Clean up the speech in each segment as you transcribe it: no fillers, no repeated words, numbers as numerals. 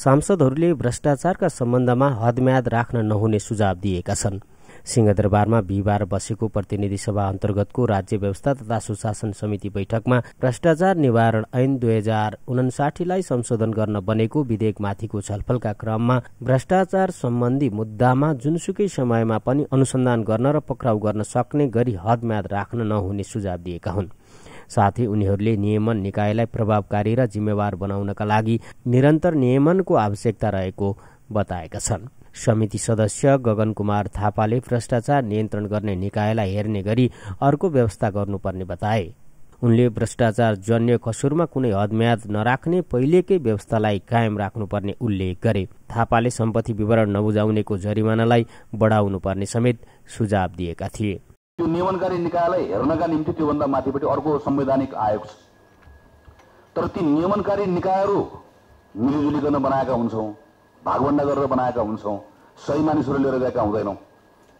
सांसदहरूले भ्रष्टाचारका सम्बन्धमा हदम्याद राख्न नहुने सुझाव दिएका छन्। सिंहदरबारमा बिहीबार बसेको प्रतिनिधि सभा अन्तर्गतको राज्य व्यवस्था तथा सुशासन समिति बैठकमा भ्रष्टाचार निवारण ऐन 2059लाई संशोधन गर्न बनेको विधेयकमाथिको छलफलका क्रममा भ्रष्टाचार सम्बन्धी मुद्दामा जुनसुकै समयमा पनि अनुसन्धान गर्न र पक्राउ गर्न सक्ने गरी हदम्याद राख्न नहुने सुझाव दिएका हुन्। साथै उनीहरूले नियमन निकायलाई प्रभावकारी र जिम्मेवार बनाउनका लागि निरन्तर नियमनको आवश्यकता रहेको बताएका छन्। समिति सदस्य गगन कुमार थापाले भ्रष्टाचार नियन्त्रण गर्ने निकायलाई हेर्ने गरी अर्को व्यवस्था गर्नुपर्ने बताए। उनले भ्रष्टाचार जन्य कसुरमा कुनै हदम्याद नराख्ने पहिलेकै व्यवस्थालाई कायम राख्नुपर्ने उल्लेख गरे। थापाले सम्पत्ति विवरण नबुझाउनेको जरिमानालाई बढाउनुपर्ने समेत सुझाव दिएका थिए। त्यो नियमनकारी निकायलाई हेर्नका निम्ति त्योभन्दा माथिपट्टि अर्को संवैधानिक आयोग छ, तर ती नियमनकारी निकायहरू मिलिजुलिकन बनाएका हुन्छौँ, भागवण्डा गरेर बनाएका हुन्छौँ, सही मानिसहरू लिएर गएका हुँदैनौँ।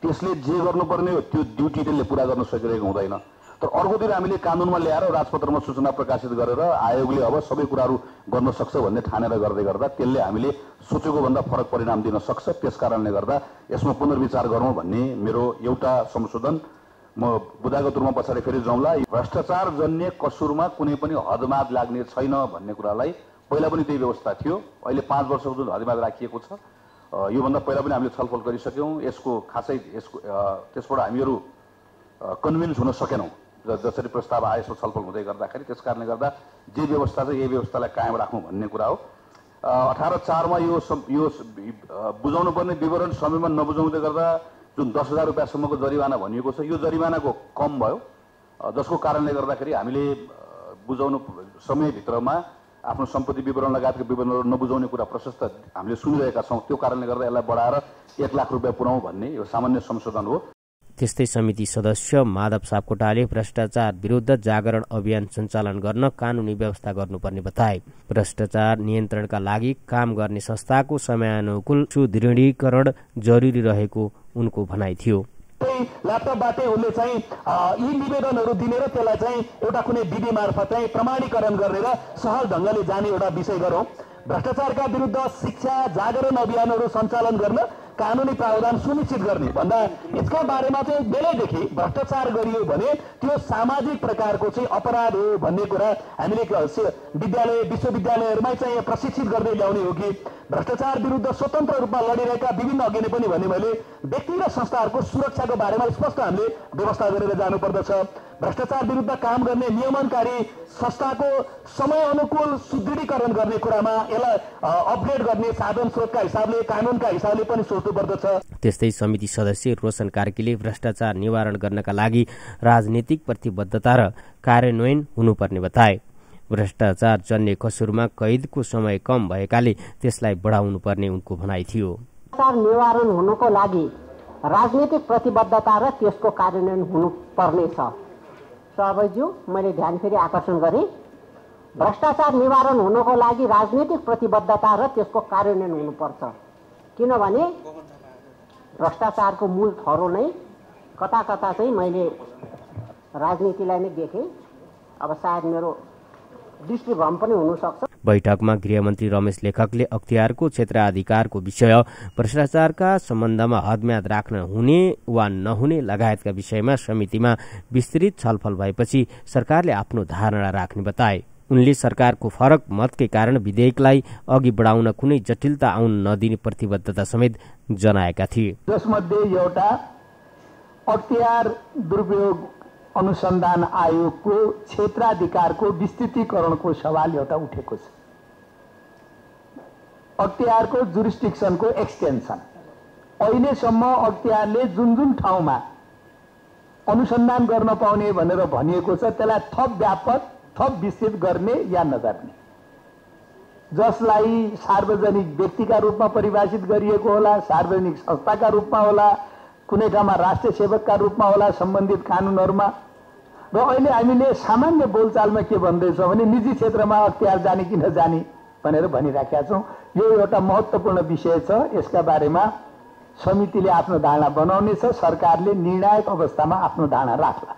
त्यसले जे गर्नुपर्ने हो त्यो ड्युटी त्यसले पूरा गर्न सकिरहेको हुँदैन। तर अर्कोतिर हामीले कानुनमा ल्याएर राजपत्रमा सूचना प्रकाशित गरेर आयोगले अब सबै कुराहरू गर्न सक्छ भन्ने ठानेर गर्दै गर्दा त्यसले हामीले सोचेको भन्दा फरक परिणाम दिन सक्छ। त्यसकारणले गर्दा यसमा पुनर्विचार गरौँ भन्ने मेरो एउटा संशोधन म बुदाको तुरमा पछाडि फेरि जाउँला। भ्रष्टाचार जन्य कसुरमा कुनै पनि हदमाद लाग्ने छैन भन्ने कुरालाई पहिला पनि त्यही व्यवस्था थियो, अहिले 5 वर्षको जुन हदमाद राखिएको छ यो भन्दा पहिला पनि हामीले छलफल गरिसक्यौं। यसको खासै त्यसबाट हामीहरू कन्भिन्स हुन सकेनौं। जसरी प्रस्ताव आयो यसको छलफल हुँदै गर्दाखेरि त्यसकारणले गर्दा जे व्यवस्था छ यही व्यवस्थालाई कायम राख्नु भन्ने कुरा हो। 18(4) मा यो बुझाउनुपर्ने विवरण समयमा नबुझाउँदै गर्दा जुन 10,000 रुपियाँसम्मको जरिवाना भनिएको छ यो जरिवानाको कम भयो, जसको कारणले गर्दाखेरि हामीले बुझाउनु समयभित्रमा आफ्नो सम्पत्ति विवरण लगायतको विवरणहरू नबुझाउने कुरा प्रशस्त हामीले सुनिरहेका छौँ। त्यो कारणले गर्दा यसलाई बढाएर 1,00,000 रुपियाँ पुर्याउँ भन्ने यो सामान्य संशोधन हो। त्यस्तै समिति सदस्य माधव सापकोटाले भ्रष्टाचार विरुद्ध जागरण अभियान सञ्चालन गर्न कानुनी व्यवस्था गर्नुपर्ने बताए। भ्रष्टाचार नियन्त्रणका लागि काम गर्ने संस्थाको समयानुकूल सुदृढीकरण जरुरी रहेको उनको भनाइ थियो। ल्यापटपबाटै उनले चाहिँ यी निवेदनहरू दिनेर त्यसलाई चाहिँ एउटा कुनै विधि मार्फत चाहिँ प्रमाणीकरण गरेर सहज ढङ्गले जाने एउटा विषय गरौँ। भ्रष्टाचारका विरुद्ध शिक्षा जागरण अभियानहरू सञ्चालन गर्न कानुनी प्रावधान सुनिश्चित गर्ने भन्दा यसका बारेमा चाहिँ बेलैदेखि भ्रष्टाचार गरियो भने त्यो सामाजिक प्रकारको चाहिँ अपराध हो भन्ने कुरा हामीले विद्यालय विश्वविद्यालयहरूमा चाहिँ प्रशिक्षित गर्दै ल्याउने हो कि भ्रष्टाचार विरुद्ध स्वतन्त्र रूपमा लडिरहेका विभिन्न अघिले पनि भने मैले व्यक्ति र संस्थाहरूको सुरक्षाको बारेमा स्पष्ट हामीले व्यवस्था गरेर जानुपर्दछ। भ्रष्टाचार विरुद्ध काम गर्ने नियमनकारी संस्थाको समय अनुकूल सुदृढीकरण गर्ने कुरामा यसलाई अपडेट गर्ने साधन स्रोतका हिसाबले कानुनका हिसाबले पनि सोच्नुपर्दछ। त्यस्तै समिति सदस्य रोशन कार्कीले भ्रष्टाचार निवारण गर्नका लागि राजनीतिक प्रतिबद्धता र कार्यान्वयन हुनुपर्ने बताए। भ्रष्टाचार जन्य कसुरमा कैदको समय कम भएकाले त्यसलाई बढाउनुपर्ने उनको भनाइ थियो। भ्रष्टाचार निवारण हुनको लागि राजनीतिक प्रतिबद्धता र त्यसको कार्यान्वयन हुनुपर्ने छ। सबैज्यू मैले ध्यान फेरि आकर्षण गरे, भ्रष्टाचार निवारण हुनको लागि राजनीतिक प्रतिबद्धता र त्यसको कार्यान्वयन हुनुपर्छ, किनभने भ्रष्टाचारको मूल थरो नै कता कता चाहिँ मैले राजनीतिलाई नै देखेँ। अब सायद मेरो दृष्टिभ्रम पनि हुन सक्छ। बैठकमा गृहमन्त्री रमेश लेखकले अख्तियारको क्षेत्राधिकारको विषय, भ्रष्टाचारका सम्बन्धमा हदम्याद राख्न हुने वा नहुने लगायतका विषयमा समितिमा विस्तृत छलफल भएपछि सरकारले आफ्नो धारणा राख्ने बताए। उनले सरकारको फरक मतकै कारण विधेयकलाई अघि बढाउन कुनै जटिलता आउन नदिने प्रतिबद्धता समेत जनाएका थिए। जसमध्ये एउटा अख्तियार दुरुपयोग अनुसन्धान आयोगको क्षेत्राधिकारको विस्तृतीकरणको सवाल एउटा उठेको छ। अख्तियारको जुरिस्डिक्सनको एक्सटेन्सन, अहिलेसम्म अख्तियारले जुन जुन ठाउँमा अनुसन्धान गर्न पाउने भनेर भनिएको छ त्यसलाई थप व्यापक थप विस्तृत गर्ने या नगर्ने, जसलाई सार्वजनिक व्यक्तिका रूपमा परिभाषित गरिएको होला, सार्वजनिक संस्थाका रूपमा होला, कुनै ठाउँमा राष्ट्रिय सेवकका रूपमा होला सम्बन्धित कानुनहरूमा। र अहिले हामीले सामान्य बोलचालमा के भन्दैछौँ भने निजी क्षेत्रमा अख्तियार जाने कि नजाने भनेर भनिराखेका छौँ। यो एउटा महत्त्वपूर्ण विषय छ, यसका बारेमा समितिले आफ्नो धारणा बनाउनेछ, सरकारले निर्णायक अवस्थामा आफ्नो धारणा राख्ला।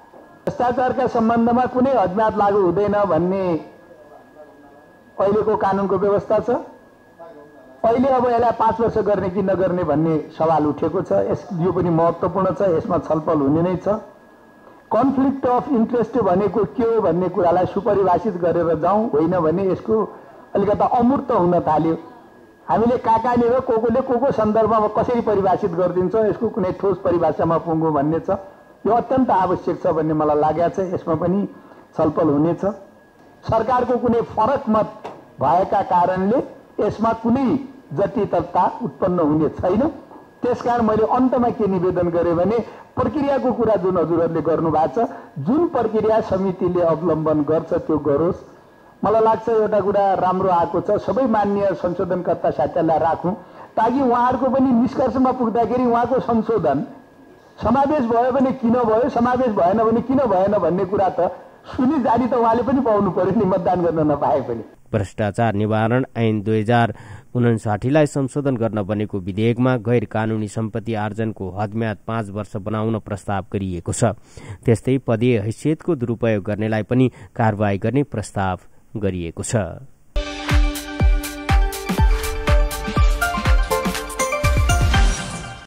भ्रष्टाचारका सम्बन्धमा कुनै हदम्याद लागू हुँदैन भन्ने अहिलेको कानुनको व्यवस्था छ, पहिले अब यसलाई 5 वर्ष गर्ने कि नगर्ने भन्ने सवाल उठेको छ। यो पनि महत्त्वपूर्ण छ, यसमा छलफल हुने नै छ। कन्फ्लिक्ट अफ इन्ट्रेस्ट भनेको के हो भन्ने कुरालाई सुपरिभाषित गरेर जाउँ, होइन भने यसको अलिकता अमूर्त हुन थाल्यो। हामीले काकाले र कोकोले कोको सन्दर्भमा कसरी परिभाषित गरिदिन्छ, यसको कुनै ठोस परिभाषामा पुग्नु भन्ने छ। यो अत्यन्त आवश्यक छ भन्ने मलाई लागेको छ, यसमा पनि छलफल हुनेछ। सरकारको कुनै फरक मत भएका कारणले यसमा कुनै जटिलता उत्पन्न हुने छैन। त्यसकारण मैले अन्तमा के निवेदन गरेँ भने प्रक्रियाको कुरा जुन हजुरहरूले गर्नुभएको छ, जुन प्रक्रिया समितिले अवलम्बन गर्छ त्यो गरोस्। मलाई लाग्छ एउटा कुरा राम्रो आएको छ, सबै मान्य संशोधनकर्ता साथीहरूलाई राखौँ ताकि उहाँहरूको पनि निष्कर्षमा पुग्दाखेरि उहाँको संशोधन समावेश भयो भने किन भयो, समावेश भएन भने किन भएन भन्ने कुरा त सुनि जानी त उहाँले पनि पाउनु पर्यो नि, मतदान गर्न नपाए पनि। भ्रष्टाचार निवारण ऐन 2059लाई संशोधन गर्न बनेको विधेयकमा गैर कानूनी सम्पत्ति आर्जनको हदम्याद 5 वर्ष बनाउन प्रस्ताव गरिएको छ। त्यस्तै पदीय हैसियतको दुरुपयोग गर्नेलाई पनि कारवाही गर्ने प्रस्ताव गरिएको छ।